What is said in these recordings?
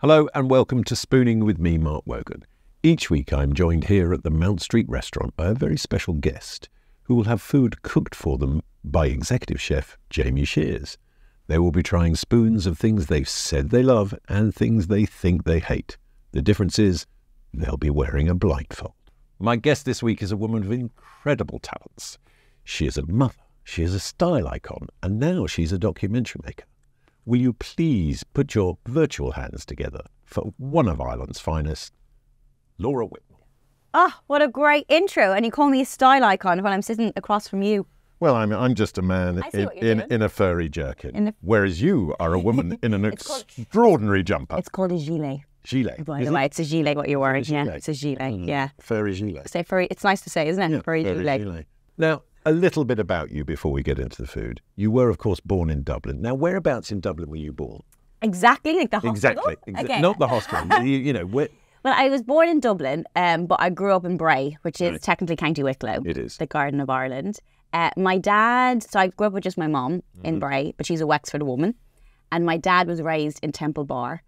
Hello and welcome to Spooning with me, Mark Wogan. Each week I'm joined here at the Mount Street Restaurant by a very special guest who will have food cooked for them by executive chef Jamie Shears. They will be trying spoons of things they've said they love and things they think they hate. The difference is they'll be wearing a blindfold. My guest this week is a woman of incredible talents. She is a mother, she is a style icon, and now she's a documentary maker. Will you please put your virtual hands together for one of Ireland's finest, Laura Whitmore. Oh, what a great intro. And you call me a style icon when I'm sitting across from you. Well, I'm just a man in a furry jerkin, whereas you are a woman in an extraordinary jumper. It's called a gilet. Gilet. By the way, it's a gilet what you're wearing. Yeah, it's a gilet, yeah. Furry gilet. Say furry, it's nice to say, isn't it? Yeah, furry gilet. Now, a little bit about you before we get into the food. You were, of course, born in Dublin. Now, whereabouts in Dublin were you born? Exactly, like the hospital? Exactly. Not the hospital, you know, where... Well, I was born in Dublin, but I grew up in Bray, which is technically County Wicklow. It is. The Garden of Ireland. My dad, so I grew up with just my mum in Bray, but she's a Wexford woman. And my dad was raised in Temple Bar,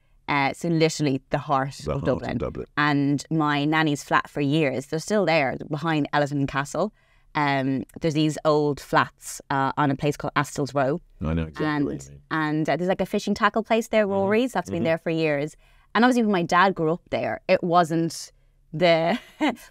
so literally the heart of Dublin. And my nanny's flat for years, they're still there, behind Ellison Castle. There's these old flats on a place called Astill's Row. I know exactly what you mean. And there's like a fishing tackle place there, Rory's, that's been there for years. And obviously when my dad grew up there, it wasn't the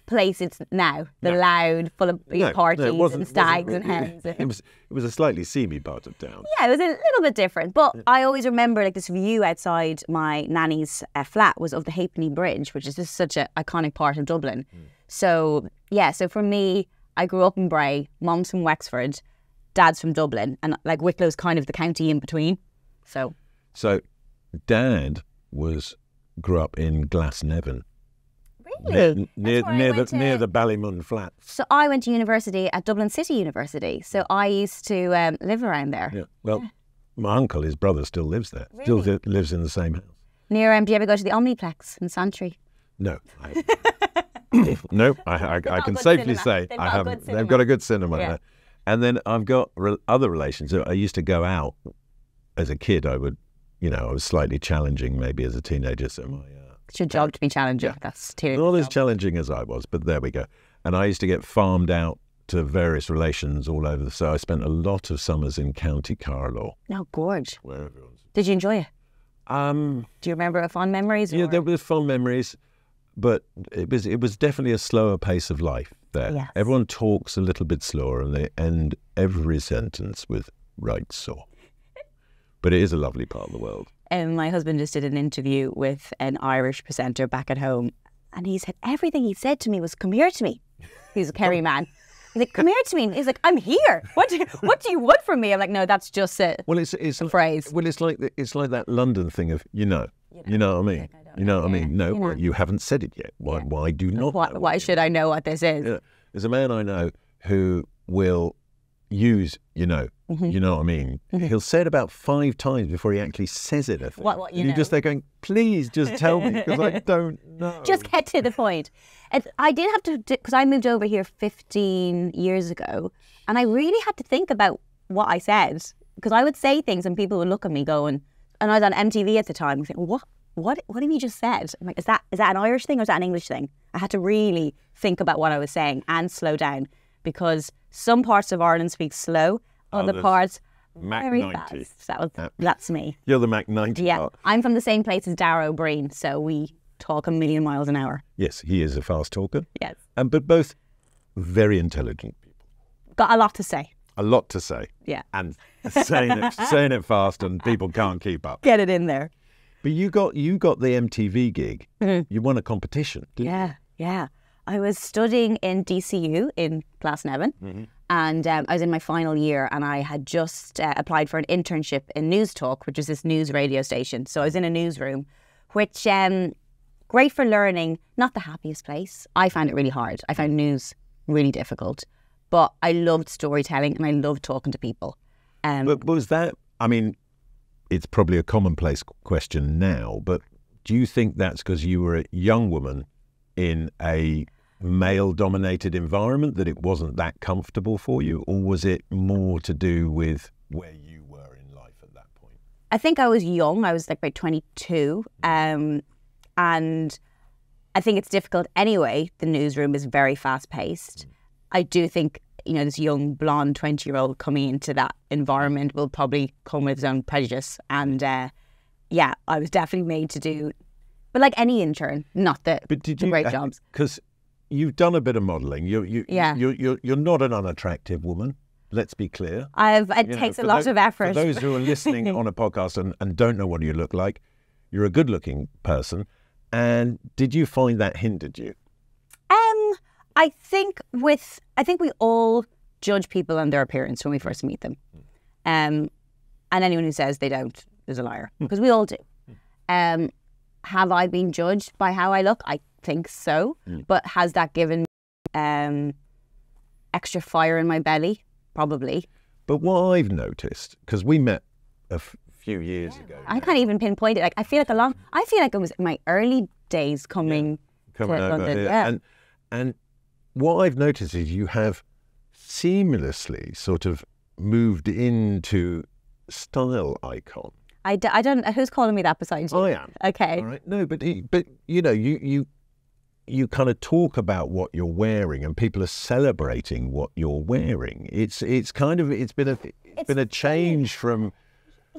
place it's now, loud, full of parties and stags and hens. It was a slightly seamy part of town. Yeah, it was a little bit different. But I always remember like this view outside my nanny's flat was of the Ha'penny Bridge, which is just such an iconic part of Dublin. So, yeah, so for me, I grew up in Bray, mum's from Wexford, dad's from Dublin, and like Wicklow's kind of the county in between. So dad grew up in Glasnevin. Really? Near the Ballymun flat. So I went to university at Dublin City University. So I used to live around there. Yeah. Well, my uncle, his brother, still lives there. Really? Still lives in the same house. Near, do you ever go to the Omniplex in Santry? No. I can safely say I haven't. They've got a good cinema there. And then I've got other relations. I used to go out as a kid. I was slightly challenging maybe as a teenager. So my... It's your job to be challenging. Yeah. That's terrible. Not as challenging as I was, but there we go. And I used to get farmed out to various relations all over. So I spent a lot of summers in County Carlow. Oh, gorge. Where everyone's... Did you enjoy it? Do you remember fond memories? Yeah, there were fond memories, but it was definitely a slower pace of life there. Yes. Everyone talks a little bit slower and they end every sentence with right so. But it is a lovely part of the world. And my husband just did an interview with an Irish presenter back at home. And he said, everything he said to me was, come here to me. He's a Kerry man. He's like, come here to me. And he's like, I'm here. What do you want from me? I'm like, no, that's just it. Well, it's a phrase. Well, it's like that London thing of, you know what I mean? Like, I don't know what I mean? No, you haven't said it yet. Why do you not? Why should I know what this is? Yeah. There's a man I know who will use, you know what I mean? He'll say it about 5 times before he actually says it, I think. You're just there going, please just tell me, because I don't know. Just get to the point. I did have to, because I moved over here 15 years ago, and I really had to think about what I said, because I would say things and people would look at me going, and I was on MTV at the time, and think, what have you just said? I'm like, is that an Irish thing or is that an English thing? I had to really think about what I was saying and slow down, because some parts of Ireland speak slow, other parts Mac very 90. Fast. That's me. You're the Mac 90 part. I'm from the same place as Dara O'Brien, so we talk a million miles an hour. Yes, he is a fast talker. Yes. But both very intelligent people. Got a lot to say. A lot to say. Yeah. And saying it fast and people can't keep up. Get it in there. But you got the MTV gig. You won a competition, didn't you? Yeah. I was studying in DCU in Glasnevin, and I was in my final year, and I had just applied for an internship in News Talk, which is this news radio station. So I was in a newsroom, which great for learning, not the happiest place. I found it really hard. I found news really difficult, but I loved storytelling and I loved talking to people. But was that? I mean, it's probably a commonplace question now, but do you think that's because you were a young woman in a male-dominated environment that it wasn't that comfortable for you, or was it more to do with where you were in life at that point? I think I was young. I was like about 22. And I think it's difficult anyway. The newsroom is very fast paced. I do think, you know, this young blonde 20-year-old coming into that environment will probably come with his own prejudice. And yeah, I was definitely made to do, but like any intern, not the, the great jobs. Because you've done a bit of modelling. You're not an unattractive woman. Let's be clear. It takes a lot of effort. For those who are listening on a podcast and don't know what you look like, you're a good-looking person. And did you find that hindered you? I think we all judge people on their appearance when we first meet them. And anyone who says they don't is a liar, because we all do. Have I been judged by how I look? I think so. But has that given me extra fire in my belly? Probably. But what I've noticed, because we met a few years ago. I can't even pinpoint it. Like, I feel like I feel like it was my early days coming to London. And what I've noticed is you have seamlessly sort of moved into style icon. I don't. Who's calling me that besides you? I am. Okay. All right. No, but you know, you kind of talk about what you're wearing, and people are celebrating what you're wearing. It's been a change from.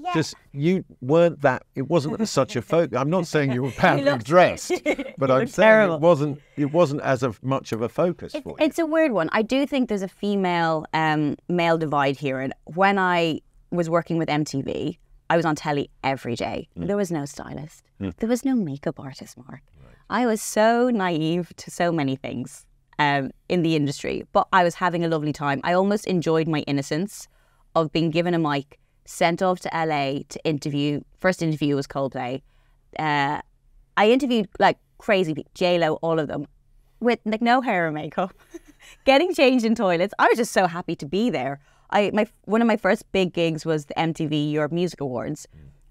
Yeah. Just you weren't that. It wasn't such a focus. I'm not saying you were badly dressed, but I'm saying terrible. It wasn't as much of a focus for you. It's a weird one. I do think there's a female male divide here. And when I was working with MTV, I was on telly every day. There was no stylist. There was no makeup artist, Mark. Right. I was so naive to so many things in the industry, but I was having a lovely time. I almost enjoyed my innocence of being given a mic, sent off to LA to interview. First interview was Coldplay. I interviewed like crazy people, JLo, all of them, with like no hair or makeup, getting changed in toilets. I was just so happy to be there. One of my first big gigs was the MTV Europe Music Awards.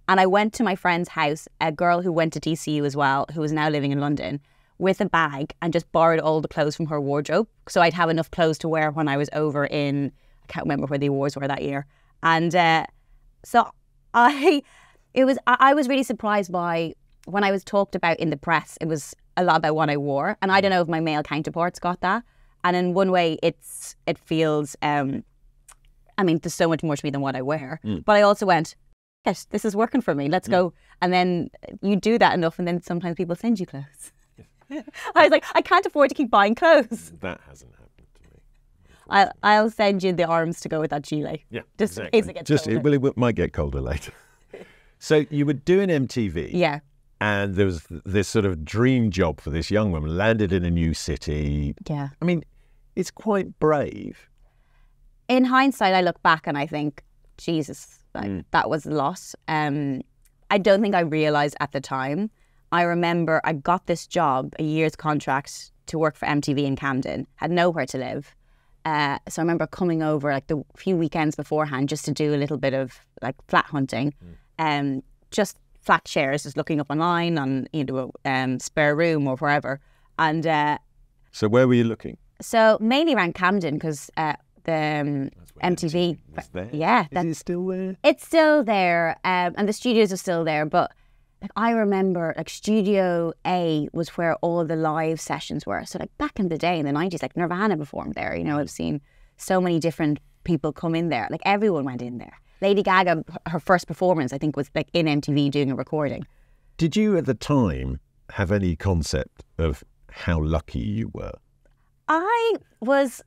And I went to my friend's house, a girl who went to DCU as well, who is now living in London, with a bag and just borrowed all the clothes from her wardrobe. So I'd have enough clothes to wear when I was over in, I can't remember where the awards were that year. And I was really surprised by when I was talked about in the press. It was a lot about what I wore, and I don't know if my male counterparts got that. And in one way, it feels. I mean, there's so much more to me than what I wear. But I also went, yes, this is working for me. Let's go. And then you do that enough, and then sometimes people send you clothes. I was like, I can't afford to keep buying clothes. That hasn't happened. I'll send you the arms to go with that gilet. Yeah, just exactly. In case it gets colder. It might get colder later. So you were doing MTV. Yeah. And there was this sort of dream job for this young woman, landed in a new city. Yeah. I mean, it's quite brave. In hindsight, I look back and I think, Jesus, that was a lot. I don't think I realised at the time. I remember I got this job, a year's contract, to work for MTV in Camden. Had nowhere to live. So I remember coming over like the few weekends beforehand just to do a little bit of like flat hunting, just flat shares, just looking up online on, you know, Spare Room or wherever. And so where were you looking? So mainly around Camden, because the MTV was there. Yeah, is it still there? It's still there, and the studios are still there. But like, I remember like Studio A was where all the live sessions were. So like back in the day in the 90s, like Nirvana performed there. You know, I've seen so many different people come in there. Like everyone went in there. Lady Gaga, her first performance, I think, was like in MTV doing a recording. Did you at the time have any concept of how lucky you were? I was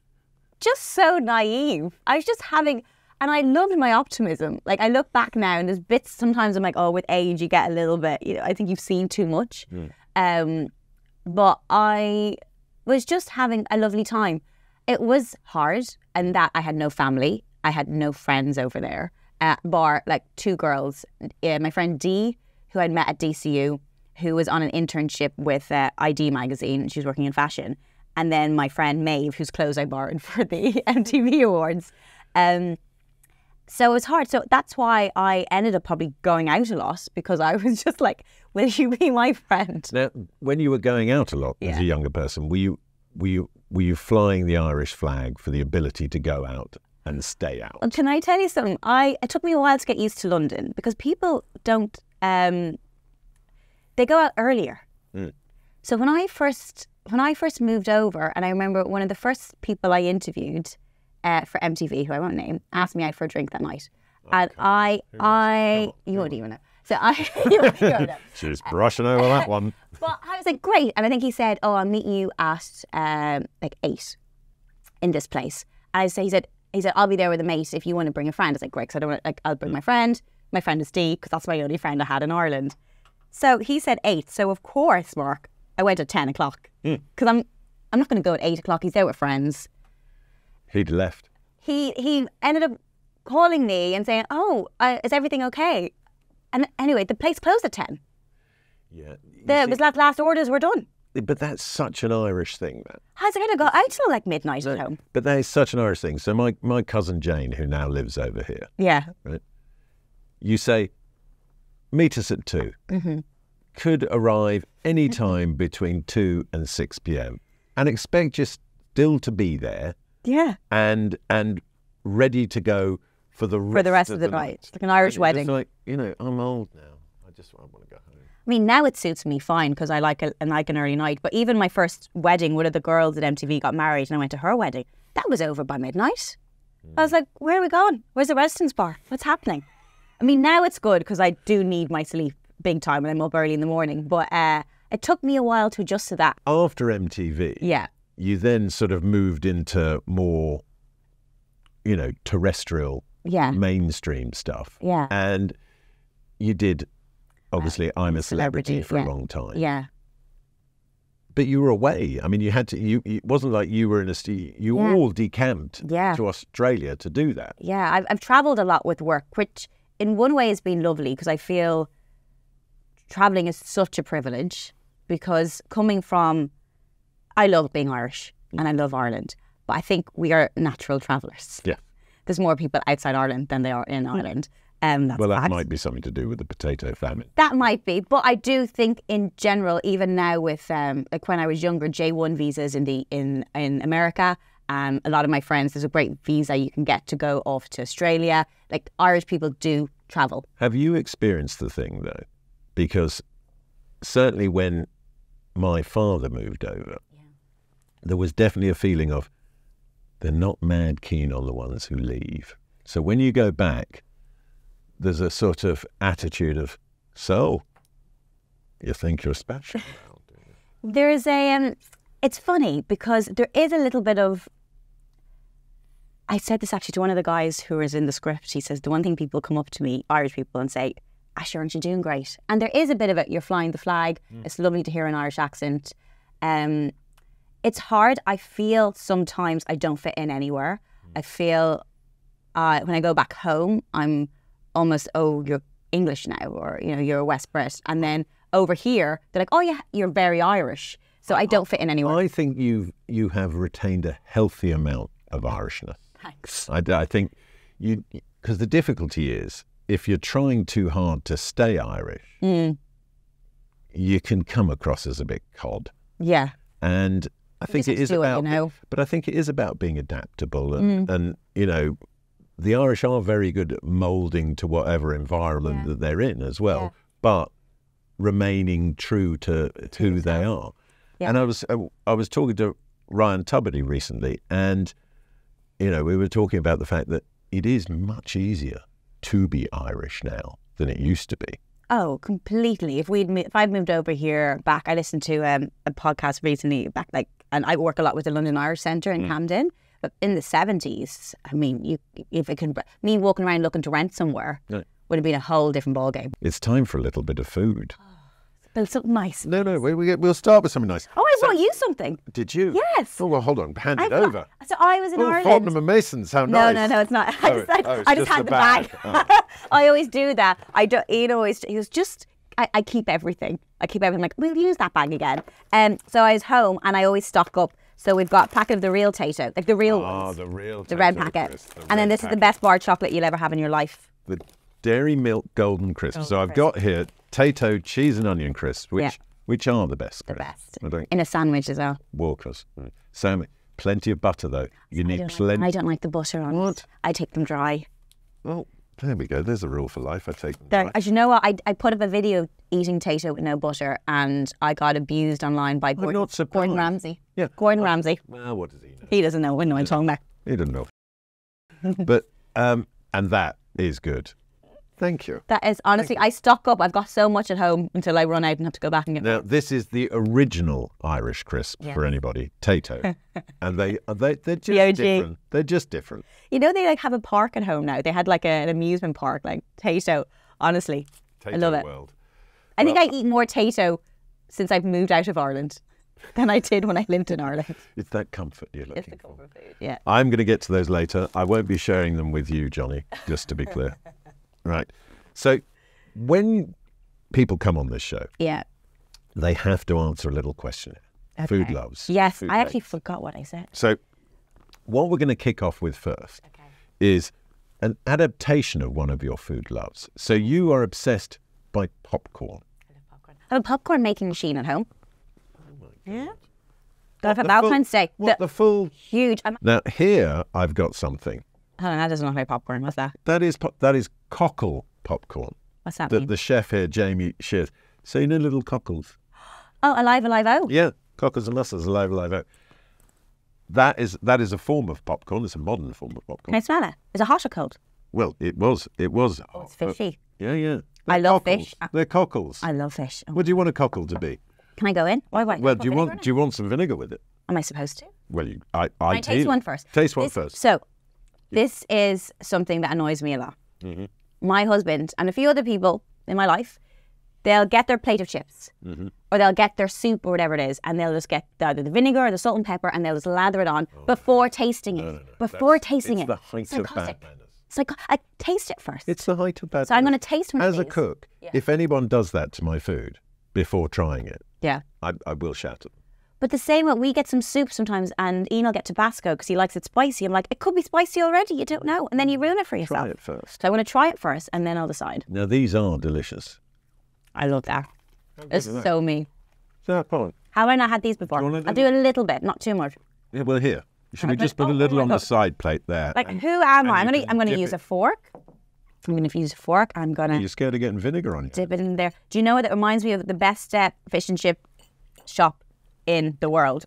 just so naive. I was just having... And I loved my optimism. Like, I look back now and there's bits sometimes I'm like, oh, with age you get a little bit, you know, I think you've seen too much. But I was just having a lovely time. It was hard, and that I had no family. I had no friends over there. Bar, like two girls. My friend Dee, who I'd met at DCU, who was on an internship with ID Magazine. She was working in fashion. And then my friend Maeve, whose clothes I borrowed for the MTV Awards. So it was hard. So that's why I ended up probably going out a lot, because I was just like, will you be my friend? Now, when you were going out a lot as a younger person, were you flying the Irish flag for the ability to go out and stay out. Well, can I tell you something? It took me a while to get used to London, because people don't, they go out earlier. Mm. So when I first moved over, and I remember one of the first people I interviewed for MTV, who I won't name, asked me out for a drink that night. Okay. And you wouldn't even know. So I she was brushing over that one. But I was like, great. And I think he said, oh, I'll meet you at like 8 in this place. And he said, I'll be there with a mate if you want to bring a friend. I was like, great, because I don't want to, like, I'll bring my friend. My friend is Dee, because that's my only friend I had in Ireland. So he said 8. So of course, Mark, I went at 10 o'clock. Because I'm not going to go at 8 o'clock. He's there with friends. He'd left. He ended up calling me and saying, oh, is everything okay? And anyway, the place closed at 10. Yeah. It was like last orders were done. But that's such an Irish thing, man. How's it going to go out till like midnight at home? But that is such an Irish thing. So my cousin Jane, who now lives over here. Yeah. Right? You say, meet us at 2. Mm-hmm. Could arrive any time between 2 and 6 p.m. and expect just still to be there. Yeah. And ready to go for the rest of the night. Like an Irish wedding. It's like, you know, I'm old now. I want to go home. I mean, now it suits me fine because I like an early night. But even my first wedding, one of the girls at MTV got married and I went to her wedding. That was over by midnight. Mm. I was like, where are we going? Where's the residence bar? What's happening? I mean, now it's good because I do need my sleep big time when I'm up early in the morning. But it took me a while to adjust to that. After MTV, yeah, you then sort of moved into more, you know, terrestrial, yeah, mainstream stuff. Yeah. And you did... Obviously, I'm a celebrity for a long time. Yeah. But you were away. I mean, you had to, it wasn't like you were in a, you all decamped to Australia to do that. Yeah, I've travelled a lot with work, which in one way has been lovely because I feel travelling is such a privilege because coming from, I love being Irish and I love Ireland, but I think we are natural travellers. Yeah. There's more people outside Ireland than there are in Ireland. Well, that might be something to do with the potato famine. That might be, but I do think in general, even now with, like when I was younger, J1 visas in America, a lot of my friends, there's a great visa you can get to go off to Australia. Like Irish people do travel. Have you experienced the thing though? Because certainly when my father moved over, there was definitely a feeling of they're not mad keen on the ones who leave. So when you go back, there's a sort of attitude of, so, you think you're special now, do you? There is a, it's funny because there is a little bit of, I said this actually to one of the guys who is in the script, he says, the one thing people come up to me, Irish people, and say, Asher, aren't you doing great? And there is a bit of it, you're flying the flag, it's lovely to hear an Irish accent. It's hard, I feel sometimes I don't fit in anywhere. I feel, when I go back home, I'm almost, oh, you're English now, or, you know, you're a West Brit. And then over here, they're like, oh, yeah, you're very Irish. So I don't fit in anywhere. I think you have retained a healthy amount of Irishness. Thanks. I think you, because the difficulty is, if you're trying too hard to stay Irish, you can come across as a bit cod. Yeah. And I think it is about, you know? But I think it is about being adaptable and you know, the Irish are very good at moulding to whatever environment that they're in as well, but remaining true to who they are. Yeah. And I was talking to Ryan Tubridy recently, and you know we were talking about the fact that it is much easier to be Irish now than it used to be. Oh, completely. If I'd moved over here back, I listened to a podcast recently back, like, and I work a lot with the London Irish Centre in Camden. But in the 70s, I mean, me walking around looking to rent somewhere would have been a whole different ballgame. It's time for a little bit of food. Build something nice. No, we'll start with something nice. Oh, I brought you something. Did you? Yes. Oh, well, hold on, hand it over. So I was in Ireland. Fortnum and Masons, how nice. No, it's not. I just had the bag. I always do that. I don't, you know, I keep everything. I keep everything. Like, we'll use that bag again. So I was home and I always stock up. So we've got a packet of the real Tato, like the real ones. The real Tato. The red packet. Crisp, and then this is the best bar chocolate you'll ever have in your life. The Dairy Milk Golden Crisp. So I've got here Tato cheese and onion crisp, which are the best crisp. The best. In a sandwich as well. Walkers. Right. Sandwich. Plenty of butter, though. You need plenty. I don't like the butter on it. I take them dry. Well, there we go. There's a rule for life. I take them dry. As you know, I put up a video eating tato with no butter, and I got abused online by Gordon Ramsay. Yeah, Gordon Ramsay. Well, what does he know? He doesn't know. What I'm talking about. He doesn't know. But and that is good. Thank you. That is, honestly, I stock up. I've got so much at home until I run out and have to go back and get more. Now, this is the original Irish crisp for anybody, Tato. And they're just different. They're just different. You know, they like have a park at home now. They had like an amusement park, like Tato. Honestly, Tato, I love it. World. I think I eat more Tato since I've moved out of Ireland than I did when I lived in Ireland. It's that comfort you're looking for. It's the comfort food, yeah. I'm going to get to those later. I won't be sharing them with you, Johnny, just to be clear. Right. So when people come on this show, they have to answer a little questionnaire. Okay. Food loves. Yes, food I actually forgot what I said. So what we're going to kick off with first is an adaptation of one of your food loves. So you are obsessed by popcorn. I love popcorn. I have a popcorn making machine at home. Oh my God. Yeah. Got it Valentine's Day. What the full... Huge. Now here I've got something. Hold on, that doesn't look like popcorn. What's that? That is cockle popcorn. What's that mean? The chef here, Jamie Shears. So you know little cockles? Oh, alive-alive-o? Yeah, cockles and mussels, alive-alive-o. That is a form of popcorn. It's a modern form of popcorn. Can I smell it? Is it hot or cold? Well, it was. Oh, it's fishy. Yeah. They're I love cockles. They're cockles. I love fish. Oh. What do you want a cockle to be? Can I go in? Why? Well, do you want some vinegar with it? Am I supposed to? Well, I taste one first. Taste one first. So... This is something that annoys me a lot. Mm-hmm. My husband and a few other people in my life, they'll get their plate of chips or they'll get their soup or whatever it is, and they'll just get either the vinegar or the salt and pepper, and they'll just lather it on before tasting it. Before tasting it. It's the height of bad manners. It's like, I taste it first. It's the height of bad manners. So I'm going to taste one of these. As a cook, if anyone does that to my food before trying it, I will shout at them. But the same way, we get some soup sometimes, and Ian will get Tabasco because he likes it spicy. I'm like, it could be spicy already, you don't know. And then you ruin it for yourself. Try it first. So I want to try it first, and then I'll decide. Now, these are delicious. I love that. It's so me. So fun. Have I not had these before? I'll do a little bit, not too much. Yeah, well, here. Should we just put a little on the side plate there? Like, and, who am I? I'm going to use a fork. I'm going to use a fork. I'm going to... You're scared of getting vinegar on you. Dip it in there. Do you know what? It reminds me of the best fish and chip shop in the world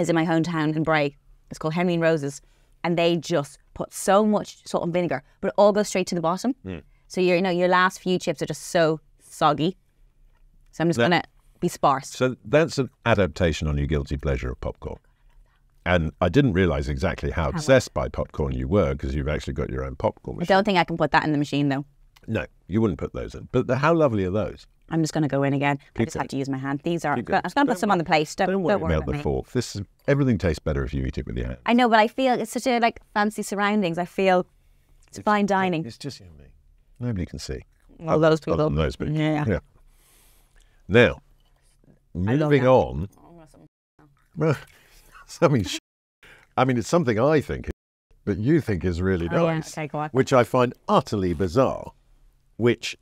is in my hometown in Bray. It's called Henry and Rose's, and they just put so much salt and vinegar, but it all goes straight to the bottom. So your last few chips are just so soggy. So I'm just going to be sparse. So that's an adaptation on your guilty pleasure of popcorn. And I didn't realise exactly how obsessed by popcorn you were, because you've actually got your own popcorn machine. I don't think I can put that in the machine though. No, you wouldn't put those in. But how lovely are those? I'm just going to go in again. I just have to use my hand. These are... I'm going to put some on the plate. Don't worry about the fork. Everything tastes better if you eat it with your hand. I know, but I feel it's such a, like, fancy surroundings. I feel it's fine dining. It's just you and me. Nobody can see. Well, those people. Those people. Yeah. Now, moving on... Well, something... I mean, it's something I think, but you think is really nice. Yeah. Okay, go on. Which I find utterly bizarre, which...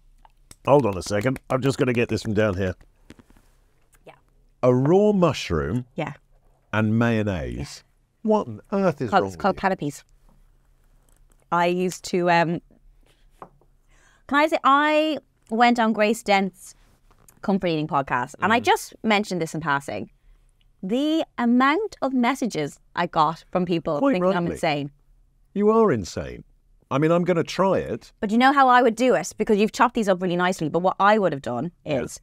Hold on a second. I've just got to get this from down here. Yeah. A raw mushroom. Yeah. And mayonnaise. Yeah. What on earth is wrong? It's called canapés. I used to. Can I say I went on Grace Dent's comfort eating podcast, and I just mentioned this in passing. The amount of messages I got from people thinking I'm insane. You are insane. I mean, I'm going to try it. But you know how I would do it? Because you've chopped these up really nicely. But what I would have done is,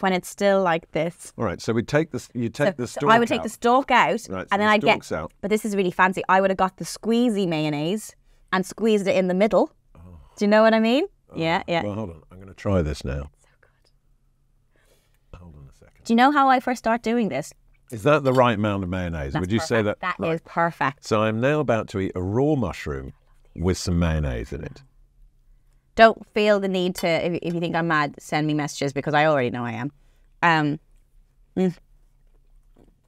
when it's still like this. All right, so we take this, you take the stalk out. I would take the stalk out. Right, and then I'd get, but this is really fancy. I would have got the squeezy mayonnaise and squeezed it in the middle. Oh. Do you know what I mean? Oh. Yeah. Well, hold on. I'm going to try this now. It's so good. Hold on a second. Do you know how I first start doing this? Is that the right amount of mayonnaise? That's Would you say that? That is perfect. So I'm now about to eat a raw mushroom with some mayonnaise in it. Don't feel the need to, if you think I'm mad, send me messages, because I already know I am.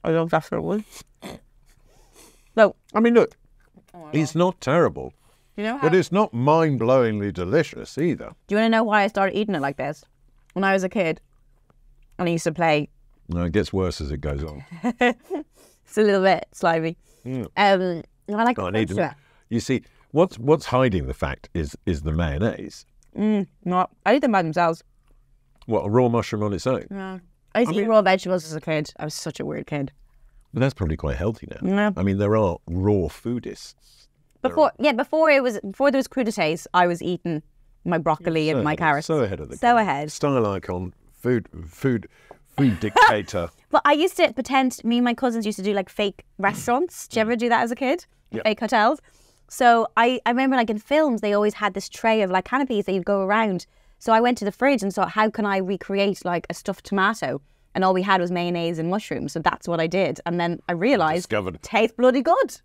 I love that for a while. No, I mean, look, it's not terrible, but it's not mind-blowingly delicious either. Do you want to know why I started eating it like this? When I was a kid, and I used to play... No, it gets worse as it goes on. It's a little bit slimy. Mm. I like it. You see, what's hiding the fact is the mayonnaise. Mm, no, I eat them by themselves. What, a raw mushroom on its own? Yeah. I used to eat raw vegetables as a kid. I was such a weird kid. But that's probably quite healthy now. Yeah. I mean, there are raw foodists. Before there was crudités, I was eating my broccoli and my carrots. So ahead of the game. So ahead. Style icon, food dictator. But I used to pretend, me and my cousins used to do like fake restaurants. Did you ever do that as a kid? Yep. Fake hotels. So I remember like in films, they always had this tray of like canapes that you'd go around. So I went to the fridge and thought, how can I recreate like a stuffed tomato? And all we had was mayonnaise and mushrooms. So that's what I did. And then I realised it tastes bloody good.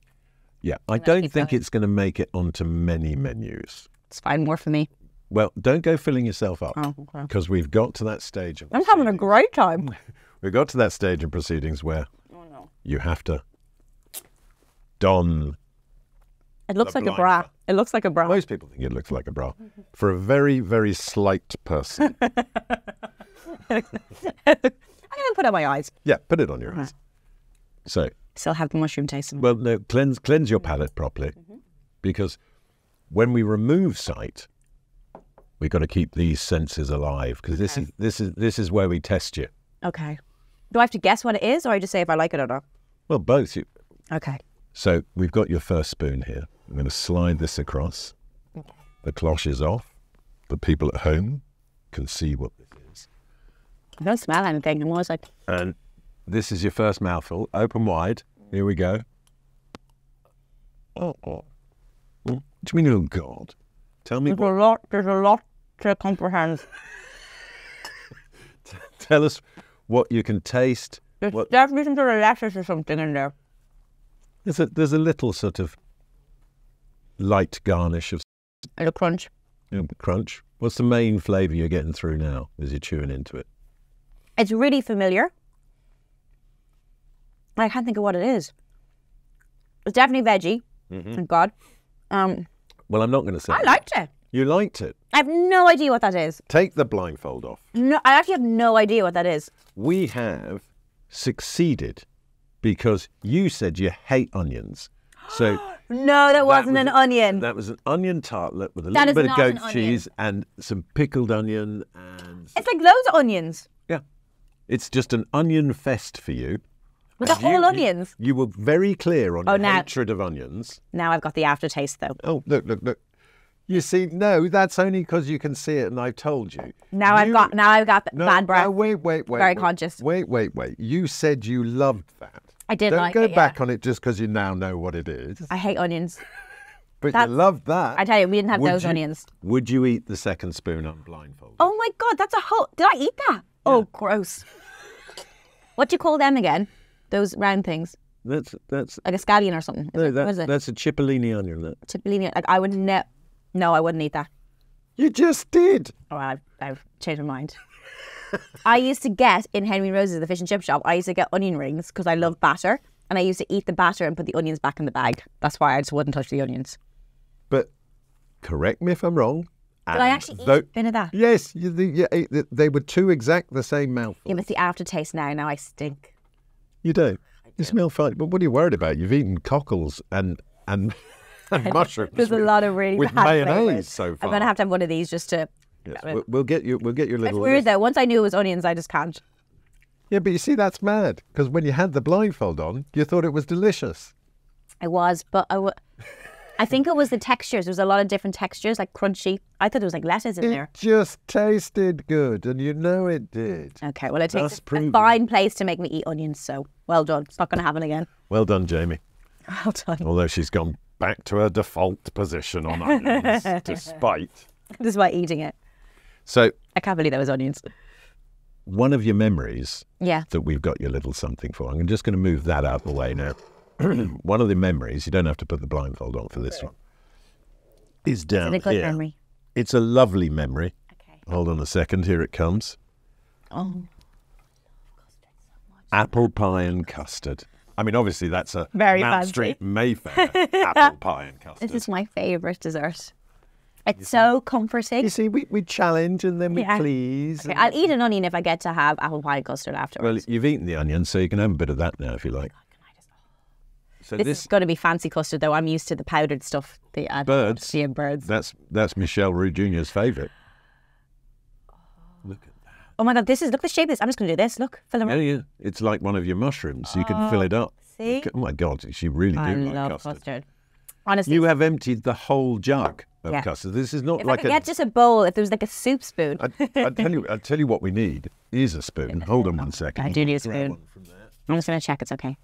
Yeah, I don't think it's going to make it onto many menus. It's fine, more for me. Well, don't go filling yourself up, because we've got to that stage. I'm having a great time. We've got to that stage in proceedings where you have to don. It looks like a bra. It looks like a bra. Most people think it looks like a bra. For a very, very slight person. I'm going to put on my eyes. Yeah, put it on your eyes. So. Still have the mushroom taste. Well, no, cleanse your palate properly, because when we remove sight, we've got to keep these senses alive, because this is where we test you. Okay. Do I have to guess what it is, or I just say if I like it or not? Well, both. Okay. So we've got your first spoon here. I'm going to slide this across. Okay. The cloche is off. The people at home can see what this is. I don't smell anything. I'm always like. And this is your first mouthful. Open wide. Here we go. Oh, oh. What do you mean, oh God? Tell me. There's a lot to comprehend. Tell us what you can taste. There's definitely some sort of lettuce or something in there. There's a little sort of light garnish of. And a crunch. And a crunch. What's the main flavour you're getting through now as you're chewing into it? It's really familiar. I can't think of what it is. It's definitely veggie. Mm-hmm. Thank God. Well, I'm not going to say. I liked it. You liked it. I have no idea what that is. Take the blindfold off. No, I actually have no idea what that is. We have succeeded because you said you hate onions. So no, that wasn't an onion. That was an onion tartlet with a little bit of goat cheese and some pickled onion. And it's like loads of onions. Yeah, it's just an onion fest for you. With all onions. You were very clear on your hatred of onions. Now I've got the aftertaste, though. Oh, look, look, look. You see, no, that's only because you can see it and I've told you. Now I've got bad breath. No, wait. Very conscious. Wait. You said you loved that. I did like it, yeah. Don't go back on it just because you now know what it is. I hate onions. But you loved that. I tell you, we didn't have those onions. Would you eat the second spoon on blindfold? Oh, my God, that's a whole... Did I eat that? Yeah. Oh, gross. What do you call them again? Those round things. That's like a scallion or something. No, what is it? That's a cipollini onion. That. Cipollini. Like I would never. No, I wouldn't eat that. You just did. Oh, I've changed my mind. I used to get in Henry Rose's, the fish and chip shop. I used to get onion rings because I love batter, and I used to eat the batter and put the onions back in the bag. That's why I just wouldn't touch the onions. But correct me if I'm wrong. Did I actually eat a bin of that? Yes, they were two exact the same mouthful. Yeah, but it's the aftertaste now. Now I stink. You do. You smell fine. But what are you worried about? You've eaten cockles and mushrooms. There's a lot of really bad mayonnaise flavors. So far. I'm gonna have to have one of these just to. Yes, we'll get you. We'll get you a little. It's weird though. Once I knew it was onions, I just can't. Yeah, but you see, that's mad because when you had the blindfold on, you thought it was delicious. I was, but I think it was the textures. There was a lot of different textures, like crunchy. I thought there was like lettuce in there. It just tasted good, and you know it did. Okay, well, it takes a fine place to make me eat onions, so well done. It's not going to happen again. Well done, Jamie. Well done. Although she's gone back to her default position on onions, despite eating it. So I can't believe that was onions. One of your memories that we've got your little something for. I'm just going to move that out of the way now. One of the memories, you don't have to put the blindfold on for this one, is down here. It's a good memory. It's a lovely memory. Okay. Hold on a second. Here it comes. Oh. Apple pie and custard. I mean, obviously, that's a Mount Street Mayfair apple pie and custard. This is my favourite dessert. It's so comforting. You see, we challenge and then we please. Okay, I'll eat an onion if I get to have apple pie and custard afterwards. Well, you've eaten the onion, so you can have a bit of that now if you like. So this is going to be fancy custard, though. I'm used to the powdered stuff. They add birds. Yeah, birds. That's Michelle Rue Jr.'s favourite. Look at that. Oh my God, this is, look at the shape of this. I'm just going to do this. Look, fill them up. It's like one of your mushrooms. You can fill it up. See? Look, oh my God, she really do like custard. Honestly. You have emptied the whole jug of custard. This is not like get just a bowl, if there was like a soup spoon. I'll tell you what we need is a spoon. Hold on one second. I do need a spoon. I'm just going to check it's okay.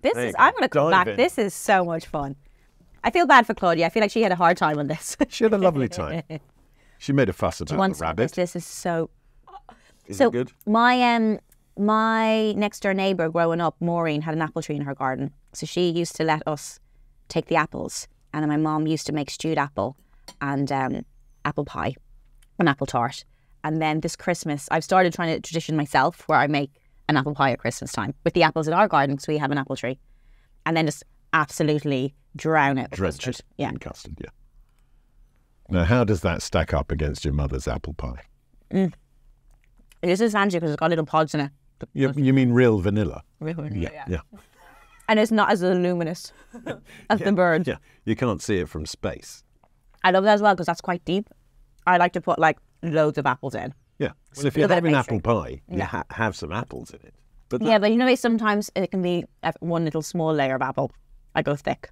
This is, I'm going to come back. This is so much fun. I feel bad for Claudia. I feel like she had a hard time on this. She had a lovely time. She made a fuss about the rabbit. This is so... Is it good? My next door neighbour growing up, Maureen, had an apple tree in her garden. So she used to let us take the apples. And then my mom used to make stewed apple and apple pie and apple tart. And then this Christmas, I've started trying to tradition myself where I make an apple pie at Christmas time with the apples in our garden because we have an apple tree. And then just absolutely drown it. Dredge it in custard, yeah. Now, how does that stack up against your mother's apple pie? It is fancy because it's got little pods in it. You mean real vanilla? Real vanilla, yeah. And it's not as luminous as the bird. Yeah, you can't see it from space. I love that as well because that's quite deep. I like to put like loads of apples in. Yeah, well, if you're having apple pie, you have some apples in it. But that... Yeah, but you know, sometimes it can be one little small layer of apple. I go thick.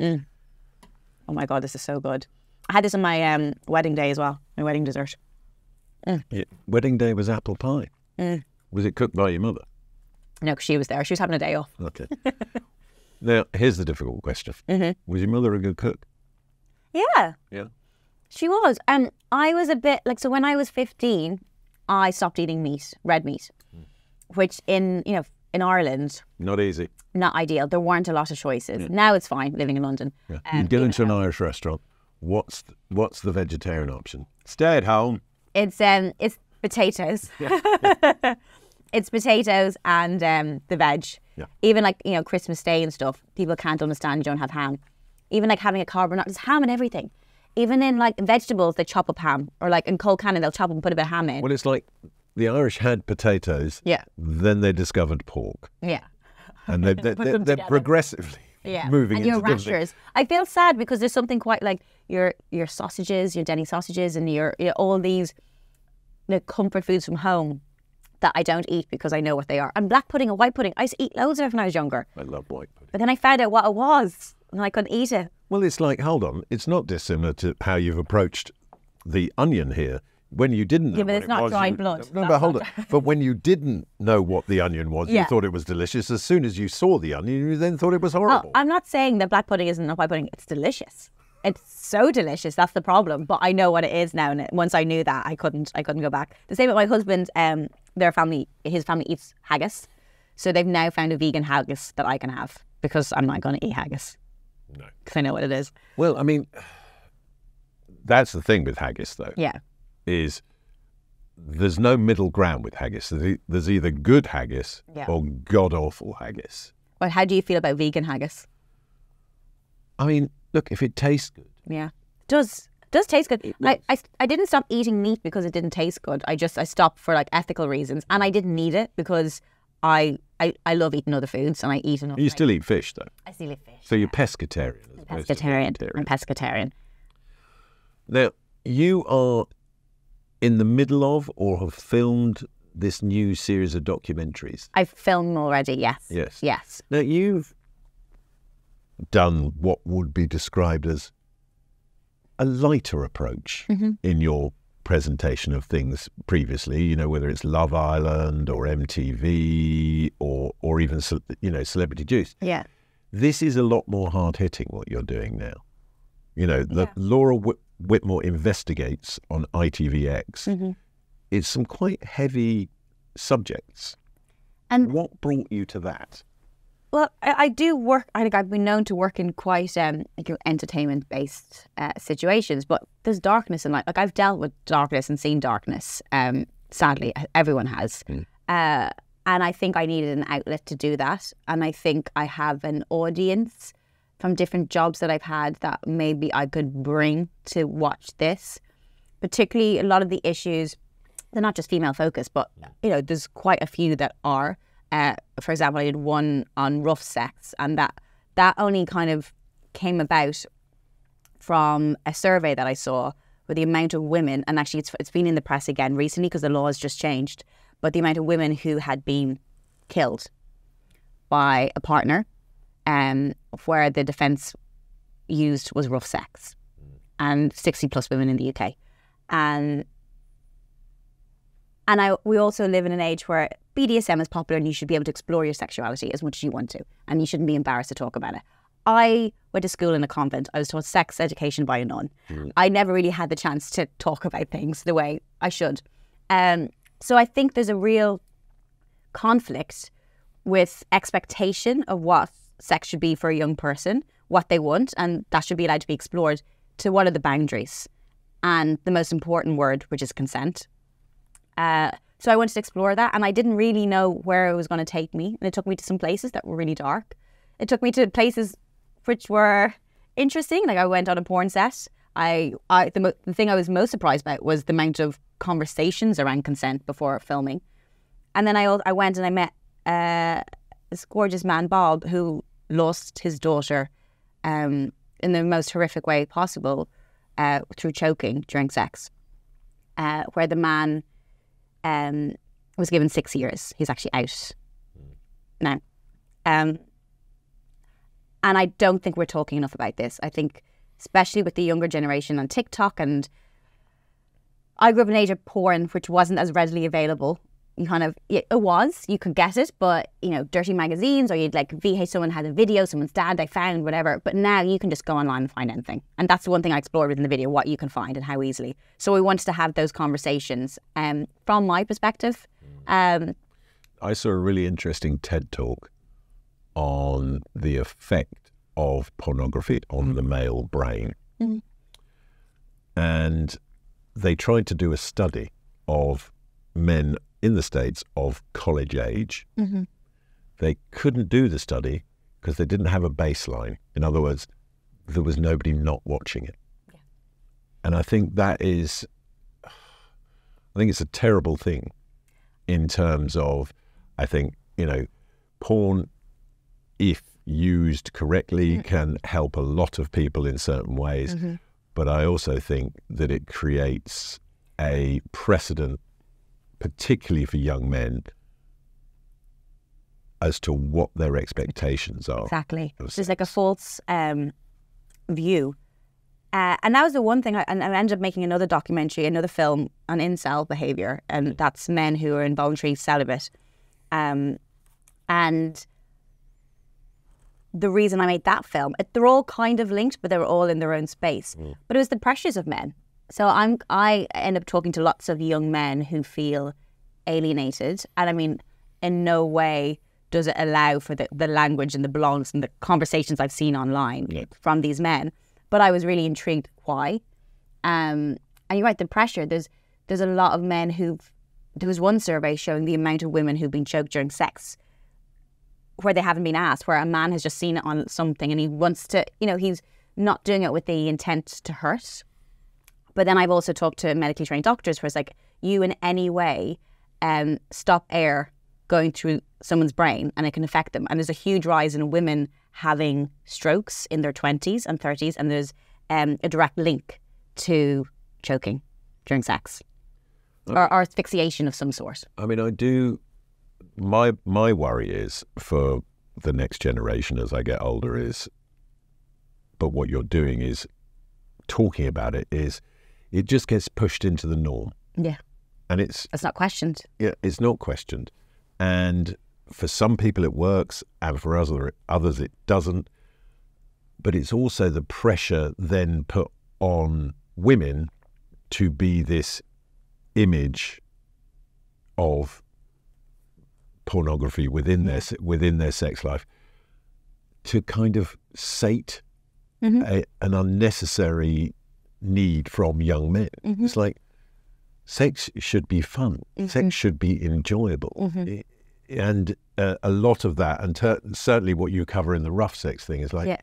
Oh my God, this is so good. I had this on my wedding day as well, my wedding dessert. Yeah. Wedding day was apple pie. Was it cooked by your mother? No, because she was there. She was having a day off. Okay. Now, here's the difficult question. Was your mother a good cook? Yeah. Yeah. She was. I was a bit, like, so when I was 15, I stopped eating meat, red meat, which in Ireland... Not easy. Not ideal. There weren't a lot of choices. Yeah. Now it's fine, living in London. Yeah. You get into an Irish restaurant. What's the vegetarian option? Stay at home. It's potatoes. Yeah. It's potatoes and the veg. Yeah. Even like, you know, Christmas Day and stuff, people can't understand you don't have ham. Even like having a carbonara, there's ham in everything. Even in like vegetables, they chop up ham. Or like in Cold Cannon, they'll chop up and put a bit of ham in. Well, it's like the Irish had potatoes. Yeah. Then they discovered pork. Yeah. And they're progressively moving into different things. I feel sad because there's something quite like your sausages, your Denny sausages and your all these comfort foods from home that I don't eat because I know what they are. And black pudding and white pudding. I used to eat loads of it when I was younger. I love white pudding. But then I found out what it was and I couldn't eat it. Well, it's like, hold on, it's not dissimilar to how you've approached the onion here. When you didn't know what it was... Yeah, but it's not dried blood. No, but hold on. But when you didn't know what the onion was, you thought it was delicious. As soon as you saw the onion, you then thought it was horrible. Oh, I'm not saying that black pudding isn't white pudding. It's delicious. It's so delicious. That's the problem. But I know what it is now. And once I knew that, I couldn't go back. The same with my husband. His family eats haggis. So they've now found a vegan haggis that I can have because I'm not going to eat haggis. No. Because I know what it is. Well, I mean, that's the thing with haggis, though. Yeah. Is there's no middle ground with haggis. There's either good haggis or god-awful haggis. Well, how do you feel about vegan haggis? I mean, look, if it tastes good. Yeah, it does taste good. I didn't stop eating meat because it didn't taste good. I stopped for like ethical reasons, and I didn't need it because I love eating other foods and I eat enough. You still eat fish, though. I still eat fish. So you're pescatarian. I'm pescatarian. Now, you are in the middle of or have filmed this new series of documentaries. I've filmed already, yes. Yes. Yes. Now, you've done what would be described as a lighter approach in your presentation of things previously, you know, whether it's Love Island or MTV or even, you know, Celebrity Juice. Yeah. This is a lot more hard-hitting, what you're doing now. You know, Laura Whitmore Investigates on ITVX. It's some quite heavy subjects. And what brought you to that? Well, I do work. I think I've been known to work in quite entertainment-based situations, but there's darkness in life. Like I've dealt with darkness and seen darkness. Sadly, everyone has. And I think I needed an outlet to do that. And I think I have an audience from different jobs that I've had that maybe I could bring to watch this. Particularly a lot of the issues, they're not just female focused, but, you know, there's quite a few that are. for example, I did one on rough sex, and that only kind of came about from a survey that I saw with the amount of women, and actually it's been in the press again recently because the law has just changed, but the amount of women who had been killed by a partner where the defence used was rough sex, and 60 plus women in the UK. And we also live in an age where BDSM is popular and you should be able to explore your sexuality as much as you want to, and you shouldn't be embarrassed to talk about it. I went to school in a convent. I was taught sex education by a nun. I never really had the chance to talk about things the way I should. So I think there's a real conflict with expectation of what sex should be for a young person, what they want, and that should be allowed to be explored, to what are the boundaries, and the most important word, which is consent. So I wanted to explore that, and I didn't really know where it was going to take me, and it took me to some places that were really dark. It took me to places which were interesting. Like, I went on a porn set. The thing I was most surprised about was the amount of conversations around consent before filming. And then I went and I met this gorgeous man, Bob, who lost his daughter in the most horrific way possible through choking during sex, where the man was given 6 years. He's actually out now. And I don't think we're talking enough about this. I think, especially with the younger generation on TikTok, and I grew up in an age of porn, which wasn't as readily available. You could get it, but, you know, dirty magazines, or you'd like VH, someone had a video, someone's dad they found, whatever. But now you can just go online and find anything. And that's the one thing I explored within the video, what you can find and how easily. So we wanted to have those conversations from my perspective. I saw a really interesting TED Talk on the effect of pornography on the male brain. And they tried to do a study of men in the States of college age. They couldn't do the study because they didn't have a baseline. In other words, there was nobody not watching it. And I think that is, I think it's a terrible thing in terms of, I think, you know, porn, if used correctly, can help a lot of people in certain ways. But I also think that it creates a precedent, particularly for young men, as to what their expectations are. Exactly. There's like a false view. And that was the one thing, I ended up making another documentary, another film on incel behaviour, and that's men who are involuntary celibate. And the reason I made that film, they're all kind of linked, but they were all in their own space. But it was the pressures of men. So I end up talking to lots of young men who feel alienated. And I mean, in no way does it allow for the language and the blogs and the conversations I've seen online from these men. But I was really intrigued why. And you're right, the pressure. There's a lot of men who've... There was one survey showing the amount of women who've been choked during sex where they haven't been asked, where a man has just seen it on something and he wants to... You know, he's not doing it with the intent to hurt. But then I've also talked to medically trained doctors where it's like, you in any way stop air going through someone's brain and it can affect them. And there's a huge rise in women having strokes in their 20s and 30s. And there's a direct link to choking during sex or asphyxiation of some sort. I mean, I do. My worry is for the next generation as I get older is, but what you're doing is talking about it is, it just gets pushed into the norm. Yeah. And it's not questioned. Yeah, it's not questioned. And for some people it works, and for others it doesn't. But it's also the pressure then put on women to be this image of pornography within their sex life, to kind of sate an unnecessary need from young men. It's like, sex should be fun. Sex should be enjoyable. And a lot of that, and certainly what you cover in the rough sex thing is like,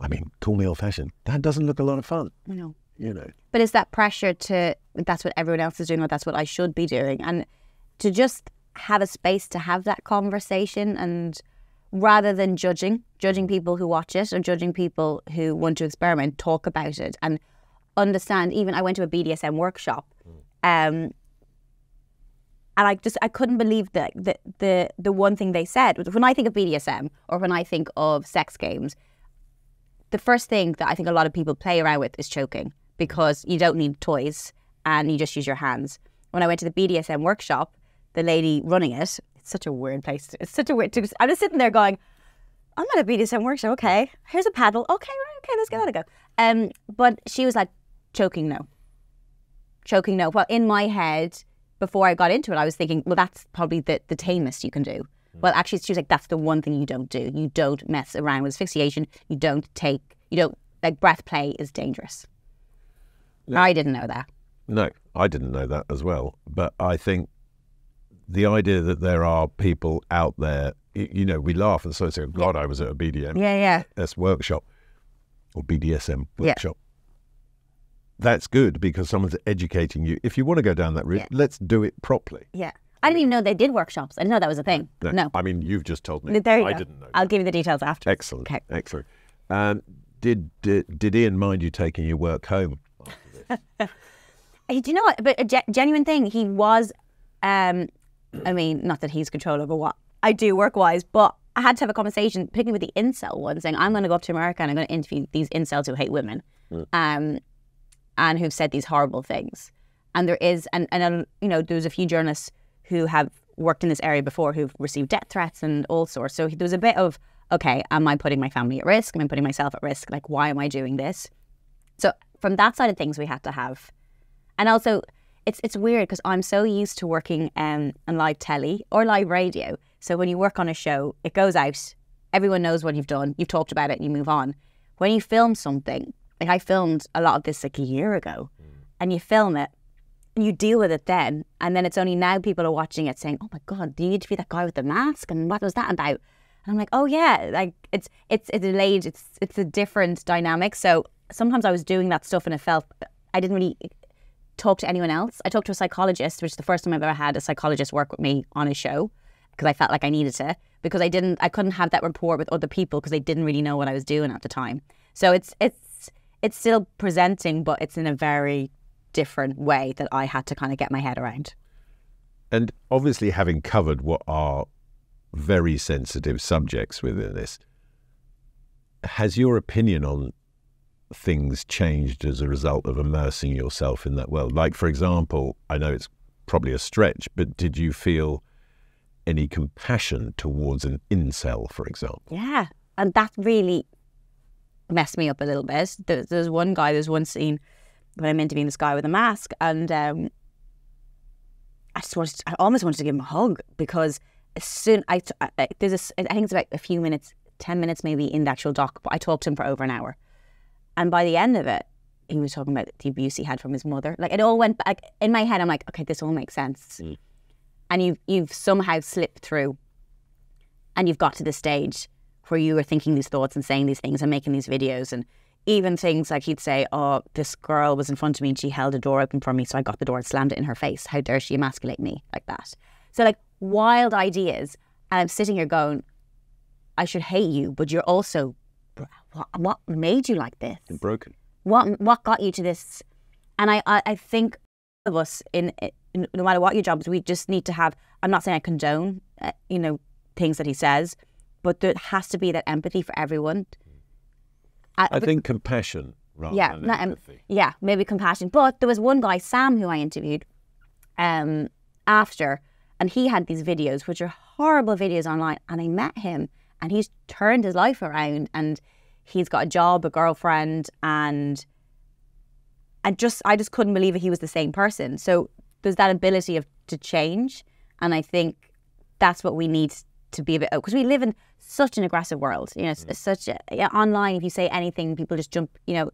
I mean, call me old-fashioned. That doesn't look a lot of fun. No. You know. But it's that pressure to, that's what everyone else is doing, or that's what I should be doing. And to just have a space to have that conversation, and rather than judging people who watch it or judging people who want to experiment, talk about it and understand. Even I went to a BDSM workshop, and I couldn't believe that the one thing they said was, when I think of BDSM or when I think of sex games, the first thing that I think a lot of people play around with is choking, because you don't need toys and you just use your hands. When I went to the BDSM workshop, the lady running it, it's such a weird place. I'm just sitting there going, I'm at a BDSM workshop, okay. Here's a paddle, okay, right, okay, let's give that a go. But she was like, choking, no. Choking, no. Well, in my head, before I got into it, I was thinking, well, that's probably the tamest you can do. Well, actually, she was like, that's the one thing you don't do. You don't mess around with asphyxiation. You don't take, you don't, like, breath play is dangerous. No. I didn't know that. No, I didn't know that as well. But I think the idea that there are people out there, you know, we laugh and so say, God, I was at a BDSM workshop or BDSM workshop. That's good, because someone's educating you. If you want to go down that route, let's do it properly. Yeah. I didn't even know they did workshops. I didn't know that was a thing. No. I mean, you've just told me. There you go. I didn't know. I'll give you the details after. Excellent. Okay. Excellent. Did Ian mind you taking your work home after this? Do you know what? But a genuine thing, he was, I mean, not that he's control over what I do work-wise, but I had to have a conversation, particularly with the incel one, saying, I'm going to go up to America and I'm going to interview these incels who hate women and who've said these horrible things. And there is, you know, there's a few journalists who have worked in this area before who've received death threats and all sorts. So there was a bit of, okay, am I putting my family at risk? Am I putting myself at risk? Like, why am I doing this? So from that side of things, we had to have. And also, it's weird because I'm so used to working on live telly or live radio. So when you work on a show, it goes out, everyone knows what you've done, you've talked about it, and you move on. When you film something, like I filmed a lot of this like a year ago, and you film it, and you deal with it then, and then it's only now people are watching it saying, oh my God, do you interview that guy with the mask? And what was that about? And I'm like, oh yeah, like it's delayed, it's a different dynamic. So sometimes I was doing that stuff and it felt, I didn't really talk to anyone else. I talked to a psychologist, which is the first time I've ever had a psychologist work with me on a show, because I felt like I needed to, because I couldn't have that rapport with other people because they didn't really know what I was doing at the time. So it's still presenting, but it's in a very different way that I had to kind of get my head around. And obviously, having covered what are very sensitive subjects within this, has your opinion on things changed as a result of immersing yourself in that world? Like, for example, I know it's probably a stretch, but did you feel any compassion towards an incel, for example? Yeah, and that really messed me up a little bit. There's one guy, there's one scene when I'm interviewing this guy with a mask, and I almost wanted to give him a hug, because as soon I think it's about a few minutes, 10 minutes maybe in the actual doc, but I talked to him for over an hour. And by the end of it, he was talking about the abuse he had from his mother. Like, it all went back in my head. I'm like, okay, this all makes sense. And you've somehow slipped through, and you've got to the stage where you were thinking these thoughts and saying these things and making these videos. And even things like, he'd say, oh, this girl was in front of me and she held a door open for me, so I got the door and slammed it in her face. How dare she emasculate me like that? So, like, wild ideas. And I'm sitting here going, I should hate you, but you're also, what made you like this? You're broken. What got you to this? And I think all of us, in no matter what your job is, we just need to have, I'm not saying I condone, you know, things that he says, but there has to be that empathy for everyone. I think compassion rather than empathy. Yeah, maybe compassion. But there was one guy, Sam, who I interviewed after, and he had these videos, which are horrible videos online, and I met him, and he's turned his life around, and he's got a job, a girlfriend, and I just couldn't believe that he was the same person. So there's that ability to change, and I think that's what we need to be a bit, because we live in such an aggressive world, you know, such a, online, if you say anything, people just jump, you know,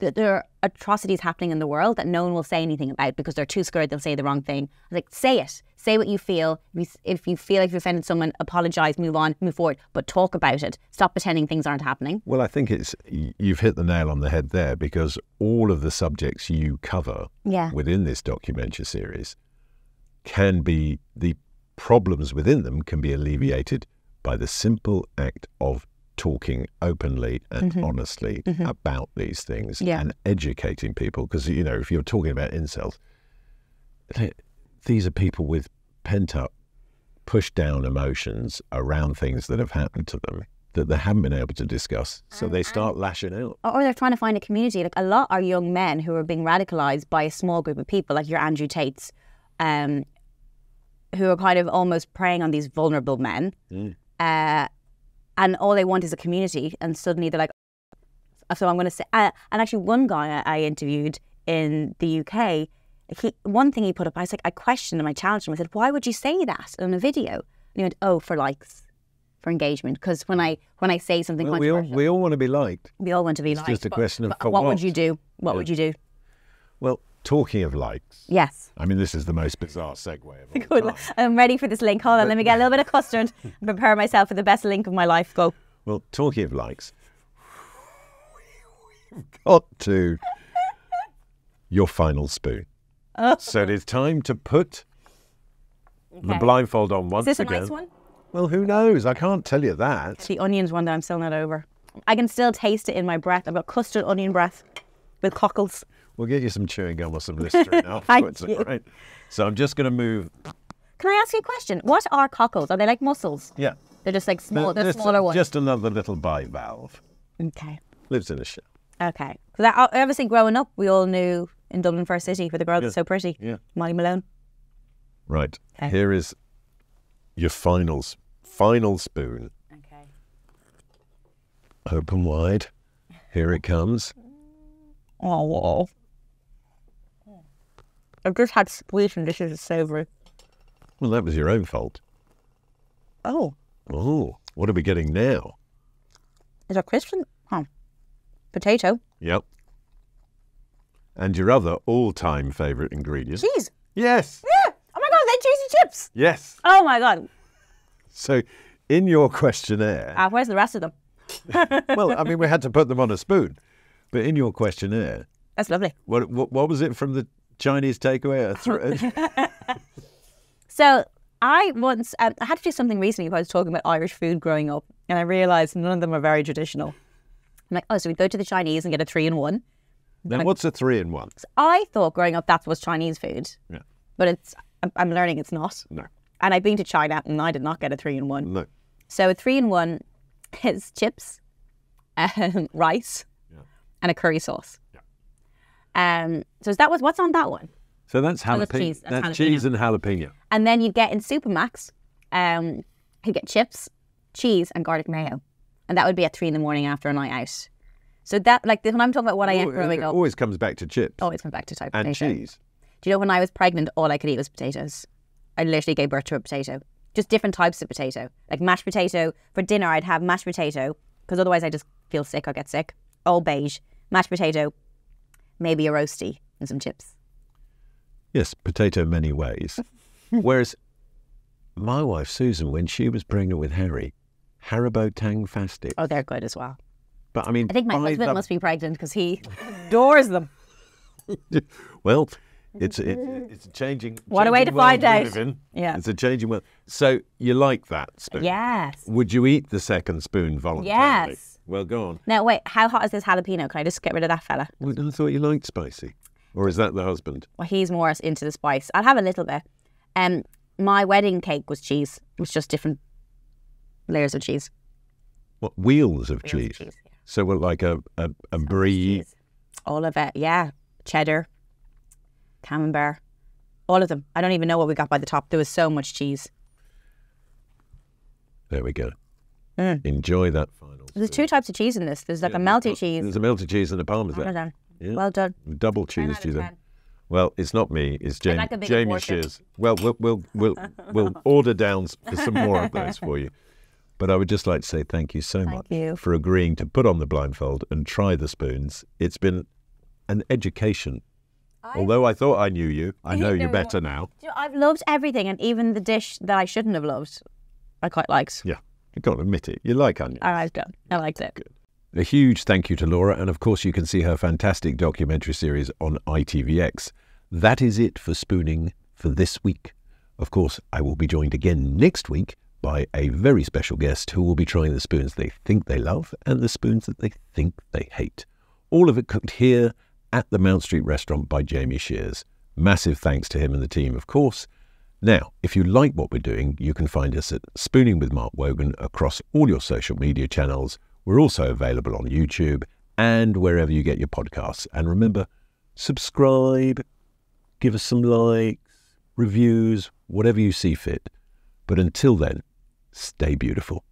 there are atrocities happening in the world that no one will say anything about because they're too scared they'll say the wrong thing. Like, say it, say what you feel. If you feel like you've offended someone, apologize, move on, move forward, but talk about it. Stop pretending things aren't happening. Well, I think you've hit the nail on the head there, because all of the subjects you cover within this documentary series can be the problems within them can be alleviated by the simple act of talking openly and honestly about these things and educating people. Because, you know, if you're talking about incels, these are people with pent-up, pushed-down emotions around things that have happened to them that they haven't been able to discuss. So they start lashing out. Or they're trying to find a community. Like, a lot are young men who are being radicalised by a small group of people, like your Andrew Tates, who are kind of almost preying on these vulnerable men. And all they want is a community. And suddenly they're like, so I'm going to say... and actually one guy I interviewed in the UK, one thing he put up, I was like, I questioned him, I challenged him. I said, why would you say that in a video? And he went, oh, for likes, for engagement. Because when I say something controversial... We all want to be liked. We all want to be liked. It's just a question of what would you do? What would you do? Well... Talking of likes. Yes. I mean, this is the most bizarre segue of all time. I'm ready for this link. Hold on, let me get a little bit of custard and prepare myself for the best link of my life. Go. Well, talking of likes, we've got to your final spoon. Oh. So it is time to put the blindfold on once again. Is this a nice one? Well, who knows? I can't tell you that. It's the onions one that I'm still not over. I can still taste it in my breath. I've got custard onion breath with cockles. We'll get you some chewing gum or some Listerine afterwards, right? So I'm just going to move. Can I ask you a question? What are cockles? Are they like mussels? Yeah. They're just like small, they're smaller ones. Just another little bivalve. Okay. Lives in a shell. Okay. So that, obviously growing up, we all knew in Dublin First City for the girl that's so pretty. Yeah. Molly Malone. Right. Okay. Here is your final spoon. Okay. Open wide. Here it comes. Oh, wow. I've just had sweet and this is savoury. Well, that was your own fault. Oh. Oh, what are we getting now? Is that crisp? Huh. Potato. Yep. And your other all-time favourite ingredient. Cheese. Yes. Yeah. Oh, my God, they're cheesy chips. Yes. Oh, my God. So, in your questionnaire... where's the rest of them? Well, I mean, we had to put them on a spoon. But in your questionnaire... That's lovely. What was it from the... Chinese takeaway. So I once, I had to do something recently where I was talking about Irish food growing up and I realised none of them are very traditional. I'm like, oh, so we'd go to the Chinese and get a 3-in-1. Now, what's a 3-in-1? So I thought growing up that was Chinese food. Yeah. But it's, I'm learning it's not. No. And I've been to China and I did not get a 3-in-1. No. So a 3-in-1 is chips, rice, and a curry sauce. So that was, what's on that one? So that's jalapeno. Oh, that's cheese. That's cheese and jalapeno. And then you'd get in Supermax, you'd get chips, cheese and garlic mayo. And that would be at 3 in the morning after a night out. So that, like, when I'm talking about what I ate growing up. Always comes back to chips. Always comes back to type potato. And cheese. Do you know when I was pregnant, all I could eat was potatoes. I literally gave birth to a potato. Just different types of potato. Like mashed potato. For dinner, I'd have mashed potato, because otherwise I just feel sick or get sick. All beige. Mashed potato. Maybe a roastie and some chips. Yes, potato many ways. Whereas my wife, Susan, when she was pregnant with Harry, Haribo Tang Fastic. Oh, they're good as well. But I mean... I think my husband must be pregnant because he adores them. Well, it's a changing... What a way to find out. Yeah. It's a changing world. So you like that spoon? Yes. Would you eat the second spoon voluntarily? Yes. Well, go on. Now, wait, how hot is this jalapeno? Can I just get rid of that fella? Well, I thought you liked spicy. Or is that the husband? Well, he's more into the spice. I'll have a little bit. My wedding cake was cheese. It was just different layers of cheese. What, wheels of cheese? Cheese, yeah. So, well, like a brie? All of it, yeah. Cheddar, camembert, all of them. I don't even know what we got by the top. There was so much cheese. There we go. Mm. Enjoy that final. There's two types of cheese in this. There's like a melty cheese. There's a melty cheese and a parmesan. Well done. Yeah. Well done. Double cheese to them. Well, it's not me. It's Jamie. Like Jamie Shears. Well, we'll order down for some more of those for you. But I would just like to say thank you so much for agreeing to put on the blindfold and try the spoons. It's been an education. Although I thought I knew you, I know you better now. I've loved everything, and even the dish that I shouldn't have loved, I quite liked. Yeah. You've got to admit it. You like onions. I liked it. I liked it. A huge thank you to Laura. And of course, you can see her fantastic documentary series on ITVX. That is it for Spooning for this week. Of course, I will be joined again next week by a very special guest who will be trying the spoons they think they love and the spoons that they think they hate. All of it cooked here at the Mount Street Restaurant by Jamie Shears. Massive thanks to him and the team, of course. Now, if you like what we're doing, you can find us at Spooning with Mark Wogan across all your social media channels. We're also available on YouTube and wherever you get your podcasts. And remember, subscribe, give us some likes, reviews, whatever you see fit. But until then, stay beautiful.